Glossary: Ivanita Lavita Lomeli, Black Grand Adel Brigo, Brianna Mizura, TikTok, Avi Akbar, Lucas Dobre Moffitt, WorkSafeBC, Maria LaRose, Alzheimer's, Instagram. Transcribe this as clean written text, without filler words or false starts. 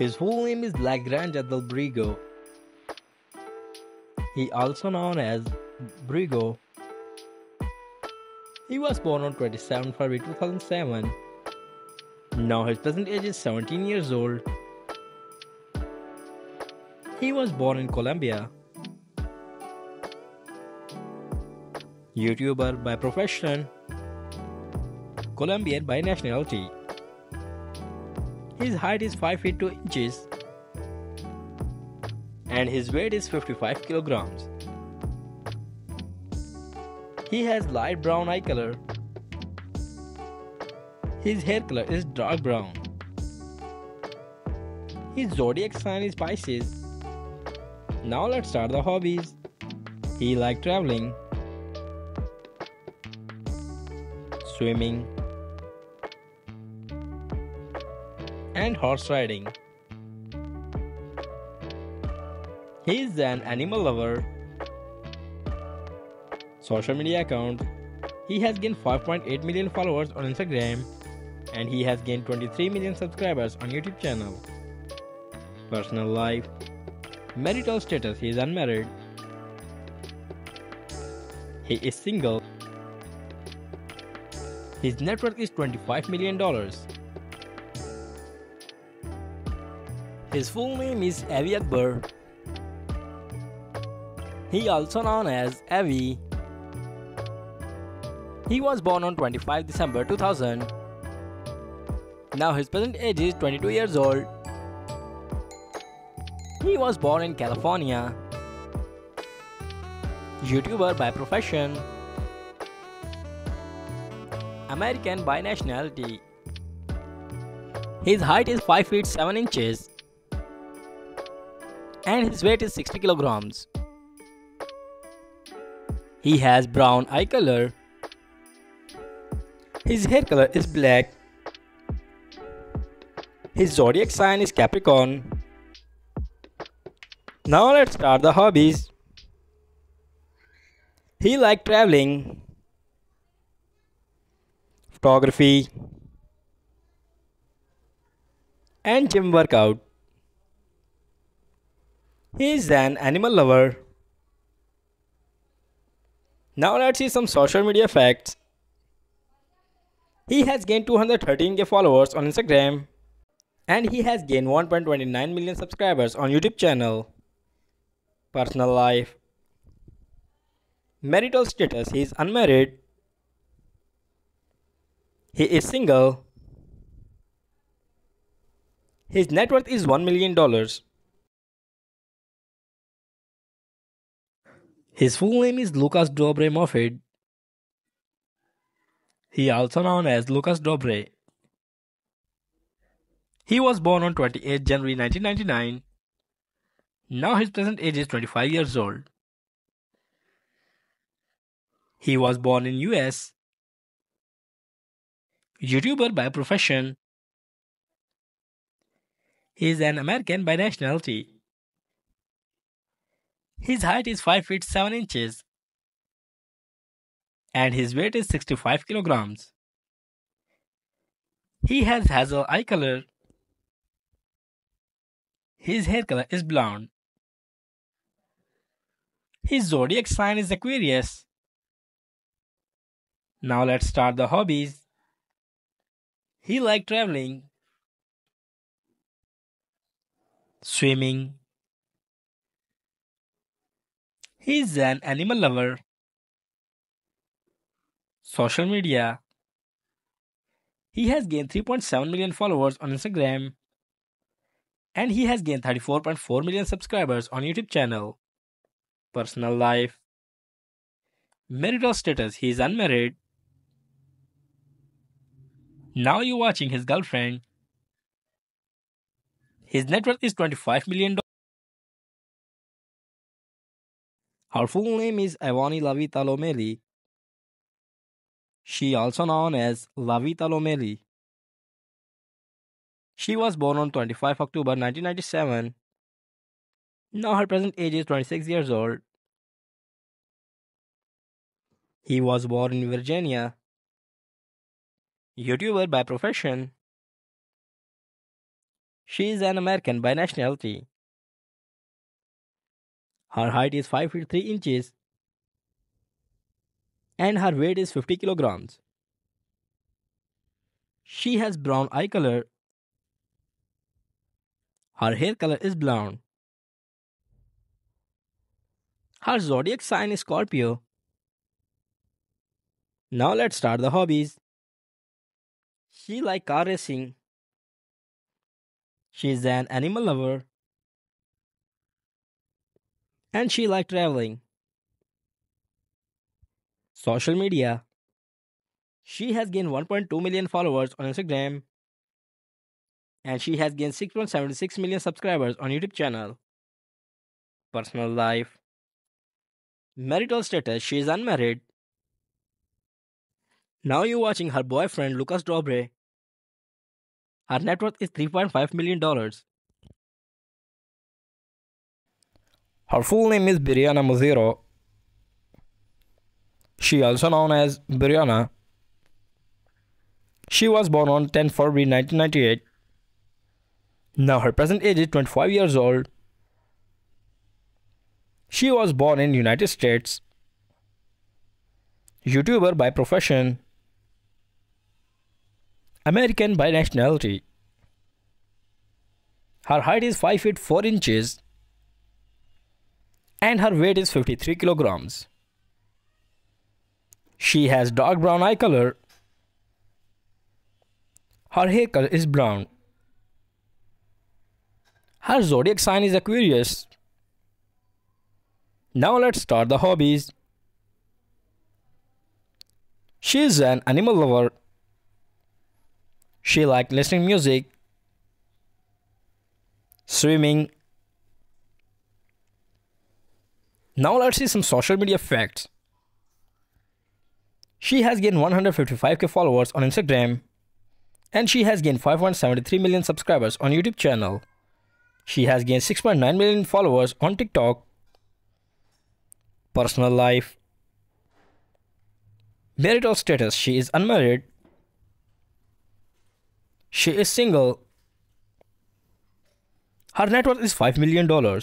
His full name is Black Grand Adel Brigo. He also known as Brigo. He was born on 27 February 2007. Now his present age is 17 years old. He was born in Colombia. YouTuber by profession. Colombian by nationality. His height is 5 feet 2 inches. And his weight is 55 kilograms. He has light brown eye color. His hair color is dark brown. His zodiac sign is Pisces. Now let's start the hobbies. He likes traveling, swimming, and horse riding. He is an animal lover. Social media account. He has gained 5.8 million followers on Instagram and he has gained 23 million subscribers on YouTube channel. Personal life. Marital status. He is unmarried. He is single. His net worth is $25 million. His full name is Avi Akbar. He also known as Avi. He was born on 25 December 2000. Now his present age is 22 years old. He was born in California. YouTuber by profession. American by nationality. His height is 5 feet 7 inches. And his weight is 60 kilograms. He has brown eye color. His hair color is black. His zodiac sign is Capricorn. Now let's start the hobbies. He likes traveling, photography, and gym workout. He is an animal lover. Now let's see some social media facts. He has gained 213k followers on Instagram and he has gained 1.29 million subscribers on YouTube channel. Personal life. Marital status. He is unmarried. He is single. His net worth is $1 million. His full name is Lucas Dobre Moffitt. He also known as Lucas Dobre. He was born on 28 January 1999. Now his present age is 25 years old. He was born in US. YouTuber by profession. He is an American by nationality. His height is 5 feet 7 inches. And his weight is 65 kilograms. He has hazel eye color. His hair color is blonde. His zodiac sign is Aquarius. Now let's start the hobbies. He likes traveling, swimming. He is an animal lover. Social media. He has gained 3.7 million followers on Instagram. And he has gained 34.4 million subscribers on YouTube channel. Personal life. Marital status. He is unmarried. Now you're watching his girlfriend. His net worth is $25 million. Her full name is Ivanita Lavita Lomeli. She also known as Lavita Lomeli. She was born on 25 October 1997. Now her present age is 26 years old. He was born in Virginia. YouTuber by profession. She is an American by nationality. Her height is 5 feet 3 inches and her weight is 50 kilograms. She has brown eye color. Her hair color is blonde. Her zodiac sign is Scorpio. Now let's start the hobbies. She likes car racing. She is an animal lover. And she likes traveling. Social media. She has gained 1.2 million followers on Instagram. And she has gained 6.76 million subscribers on YouTube channel. Personal life. Marital status. She is unmarried. Now you're watching her boyfriend Lucas Dobre. Her net worth is $3.5 million. Her full name is Brianna Mizura. She also known as Brianna. She was born on 10 February 1998. Now her present age is 25 years old. She was born in United States. YouTuber by profession. American by nationality. Her height is 5 feet 4 inches and her weight is 53 kilograms. She has dark brown eye color. Her hair color is brown. Her zodiac sign is Aquarius. Now let's start the hobbies. She is an animal lover. She likes listening music, swimming. Now let's see some social media facts. She has gained 155k followers on Instagram and she has gained 5.73 million subscribers on YouTube channel. She has gained 6.9 million followers on TikTok. Personal life. Marital status. She is unmarried. She is single. Her net worth is $5 million.